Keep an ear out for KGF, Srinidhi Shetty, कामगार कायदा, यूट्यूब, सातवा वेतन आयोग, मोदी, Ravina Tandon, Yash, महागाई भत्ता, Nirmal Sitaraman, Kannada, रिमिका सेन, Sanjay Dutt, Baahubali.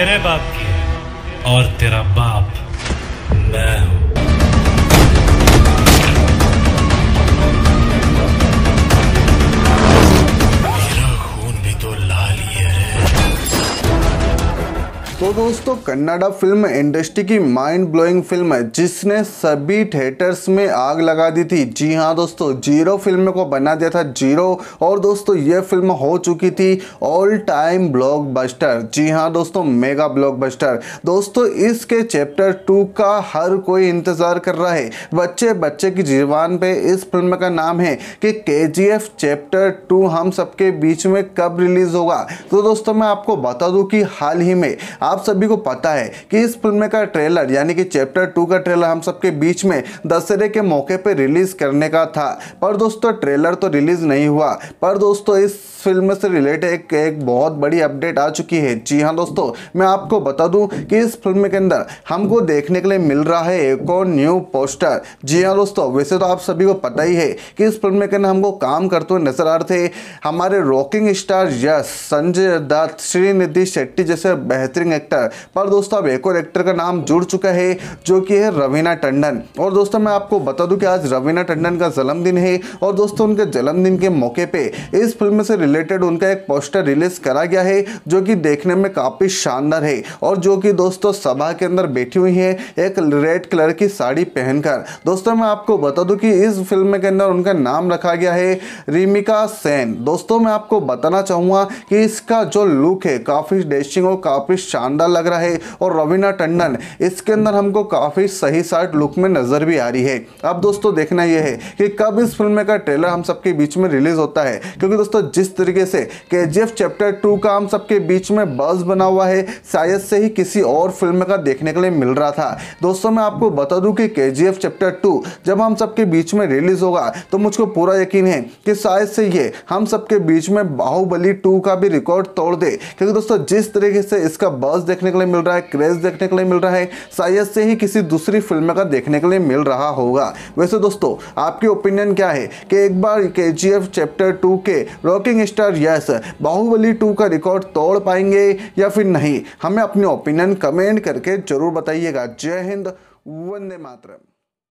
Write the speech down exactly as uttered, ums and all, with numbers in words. तेरे बाप की है और तेरा बाप मैं हूं। मेरा खून भी तो लाल ही है। तो दोस्तों, कन्नड़ा फिल्म इंडस्ट्री की माइंड ब्लोइंग फिल्म है जिसने सभी थिएटर्स में आग लगा दी थी। जी हाँ दोस्तों, जीरो फिल्म को बना दिया था जीरो। और दोस्तों ये फिल्म हो चुकी थी ऑल टाइम ब्लॉकबस्टर। जी हाँ दोस्तों, मेगा ब्लॉकबस्टर। दोस्तों इसके चैप्टर टू का हर कोई इंतज़ार कर रहा है। बच्चे बच्चे की जीवान पे इस फिल्म का नाम है कि केजीएफ चैप्टर टू हम सबके बीच में कब रिलीज़ होगा। तो दोस्तों मैं आपको बता दूँ कि हाल ही में आप सभी को पता है कि इस फिल्म का ट्रेलर यानी कि चैप्टर टू का ट्रेलर हम सबके बीच में दशहरे के मौके पर रिलीज करने का था, पर दोस्तों ट्रेलर तो रिलीज नहीं हुआ। पर दोस्तों इस फिल्म से रिलेटेड एक, एक बहुत बड़ी अपडेट आ चुकी है। जी हाँ दोस्तों, मैं आपको बता दूं कि इस फिल्म के अंदर हमको देखने के लिए मिल रहा है एक और न्यू पोस्टर। जी हाँ दोस्तों, वैसे तो आप सभी को पता ही है कि इस फिल्म के अंदर हमको काम करते हुए नजर आ रहे थे हमारे रॉकिंग स्टार यश, संजय दत्त, श्रीनिधि शेट्टी जैसे बेहतरीन एक्टर। पर दोस्तों अब एक और एक्टर का नाम जुड़ चुका है जो कि है रवीना टंडन। और दोस्तों मैं आपको बता दूं कि आज रवीना टंडन का जन्मदिन है और दोस्तों उनके जन्मदिन के मौके पे इस फिल्म से रिलेटेड उनका एक पोस्टर रिलीज करा गया है जो कि देखने में काफ़ी शानदार है। और जो कि दोस्तों सभा के अंदर बैठी हुई है एक रेड कलर की साड़ी पहनकर। दोस्तों मैं आपको बता दूं कि इस फिल्म के अंदर उनका नाम रखा गया है रिमिका सेन। दोस्तों मैं आपको बताना चाहूँगा कि इसका जो लुक है काफ़ी डैशिंग और काफ़ी शानदार लग रहा है। और रवीना टंडन इसके अंदर हमको काफ़ी सही साट लुक में नजर भी आ रही है। अब दोस्तों देखना यह है कि कब इस फिल्म का ट्रेलर हम सबके बीच में रिलीज होता है, क्योंकि दोस्तों जिस तरीके से केजीएफ चैप्टर टू का हम सबके बीच में बज़ बना हुआ है, शायद से ही किसी और फिल्म का देखने के लिए मिल रहा था। दोस्तों मैं आपको बता दूं कि केजीएफ चैप्टर टू जब हम सबके बीच में रिलीज होगा तो मुझको पूरा यकीन है कि शायद से ये हम सबके बीच में बाहुबली टू का भी रिकॉर्ड तोड़ दे, क्योंकि दोस्तों जिस तरीके से इसका बज़ देखने के लिए मिल रहा है, क्रेज देखने के लिए मिल रहा है, शायद से ही किसी दूसरी फिल्म का देखने के लिए मिल रहा होगा। वैसे दोस्तों आपकी ओपिनियन क्या है कि एक बार केजीएफ चैप्टर टू के rocking star Yash Baahubali two का रिकॉर्ड तोड़ पाएंगे या फिर नहीं? हमें अपने ओपिनियन कमेंट करके जरूर बताइएगा। जय हिंद, वंदे मातरम।